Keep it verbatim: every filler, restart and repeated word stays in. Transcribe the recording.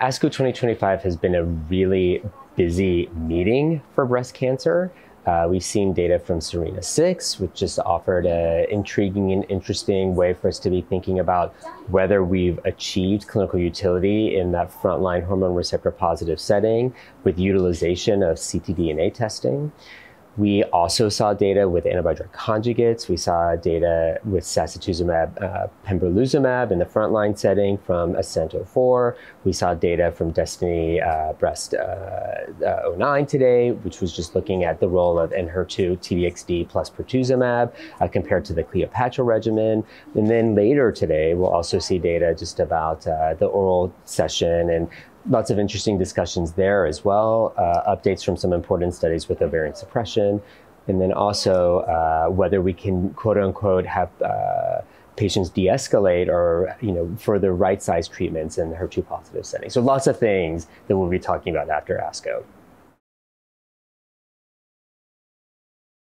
ASCO twenty twenty-five has been a really busy meeting for breast cancer. Uh, we've seen data from SERENA six, which just offered an intriguing and interesting way for us to be thinking about whether we've achieved clinical utility in that frontline hormone receptor positive setting with utilization of c t D N A testing. We also saw data with antibody-drug conjugates. We saw data with sasetuzumab, uh, pembrolizumab in the frontline setting from Ascent oh four. We saw data from DESTINY-Breast oh nine today, which was just looking at the role of N H E R two, T D X D plus pertuzumab uh, compared to the Cleopatra regimen. And then later today, we'll also see data just about uh, the oral session and lots of interesting discussions there as well, uh, updates from some important studies with ovarian suppression, and then also uh, whether we can, quote unquote, have uh, patients de-escalate or you know further right-sized treatments in the H E R two positive setting. So lots of things that we'll be talking about after ASCO.